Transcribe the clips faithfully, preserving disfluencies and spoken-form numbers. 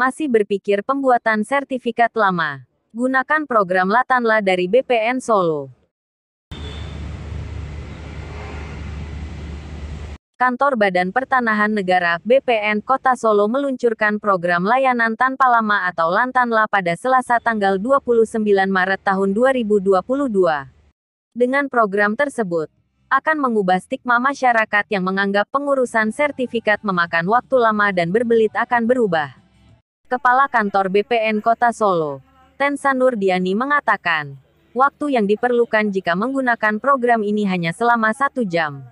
masih berpikir pembuatan sertifikat lama. Gunakan program Latanla dari B P N Solo. Kantor Badan Pertanahan Negara, B P N Kota Solo meluncurkan program layanan tanpa lama atau Lantanla pada Selasa tanggal dua puluh sembilan Maret tahun dua ribu dua puluh dua. Dengan program tersebut, akan mengubah stigma masyarakat yang menganggap pengurusan sertifikat memakan waktu lama dan berbelit akan berubah. Kepala Kantor B P N Kota Solo, Tensa Nur Diani mengatakan, waktu yang diperlukan jika menggunakan program ini hanya selama satu jam.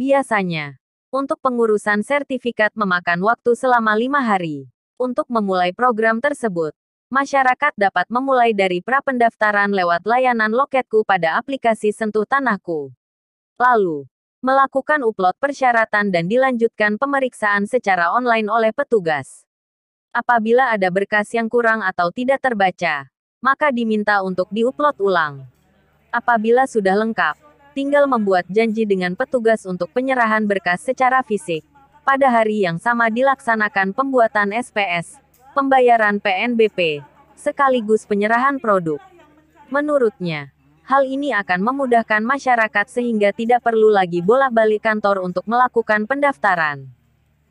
Biasanya, untuk pengurusan sertifikat memakan waktu selama lima hari. Untuk memulai program tersebut, masyarakat dapat memulai dari prapendaftaran lewat layanan LOKETKU pada aplikasi Sentuh Tanahku. Lalu, melakukan upload persyaratan dan dilanjutkan pemeriksaan secara online oleh petugas. Apabila ada berkas yang kurang atau tidak terbaca, maka diminta untuk diupload ulang. Apabila sudah lengkap, tinggal membuat janji dengan petugas untuk penyerahan berkas secara fisik. Pada hari yang sama dilaksanakan pembuatan S P S, pembayaran P N B P, sekaligus penyerahan produk. Menurutnya, hal ini akan memudahkan masyarakat sehingga tidak perlu lagi bolak-balik kantor untuk melakukan pendaftaran.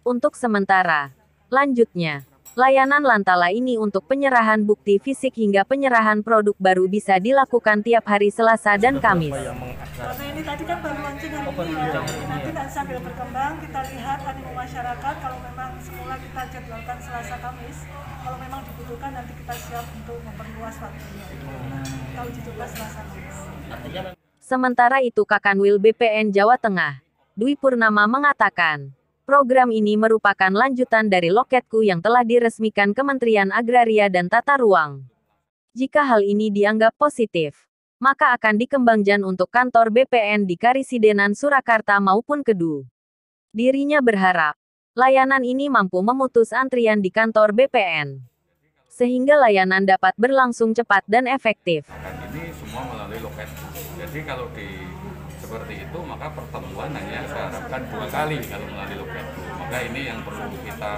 Untuk sementara, lanjutnya, layanan Lantala ini untuk penyerahan bukti fisik hingga penyerahan produk baru bisa dilakukan tiap hari Selasa dan Kamis. Karena ini tadi kan baru launching hari ini ya, nanti sambil berkembang kita lihat animo masyarakat. Kalau memang semula kita jadwalkan Selasa Kamis, kalau memang dibutuhkan nanti kita siap untuk memperluas waktunya. Kalau dicoba Selasa Kamis. Sementara itu Kakanwil B P N Jawa Tengah, Dwi Purnama mengatakan, program ini merupakan lanjutan dari LOKETKU yang telah diresmikan Kementerian Agraria dan Tata Ruang. Jika hal ini dianggap positif, maka akan dikembangkan untuk kantor B P N di Karisidenan Surakarta maupun K E D U. Dirinya berharap, layanan ini mampu memutus antrian di kantor B P N, sehingga layanan dapat berlangsung cepat dan efektif. Ini semua melalui LOKETKU. Jadi kalau di seperti itu, maka pertemuan hanya saya harapkan dua kali kalau melalui LOKETKU. Maka ini yang perlu kita,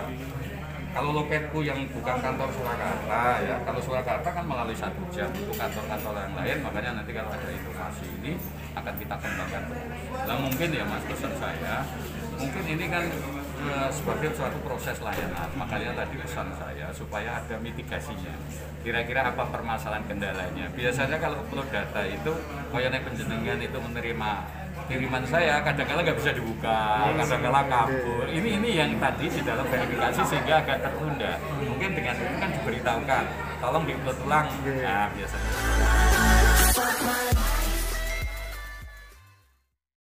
kalau LOKETKU yang bukan kantor Surakarta, ya kalau Surakarta kan melalui satu jam untuk kantor-kantor yang lain, makanya nanti kalau ada informasi ini akan kita kembangkan. Nah mungkin ya mas, pesan saya, mungkin ini kan e, sebagai suatu proses layanan, makanya tadi pesan saya supaya ada mitigasinya. Kira-kira apa permasalahan kendalanya? Biasanya kalau upload data itu, koyone penjenengan itu menerima kiriman saya kadang-kadang nggak bisa dibuka, kadang-kadang kabur. Ini ini yang tadi di dalam verifikasi sehingga agak tertunda. Mungkin dengan itu kan diberitahukan, tolong diupload ulang. Nah, biasanya.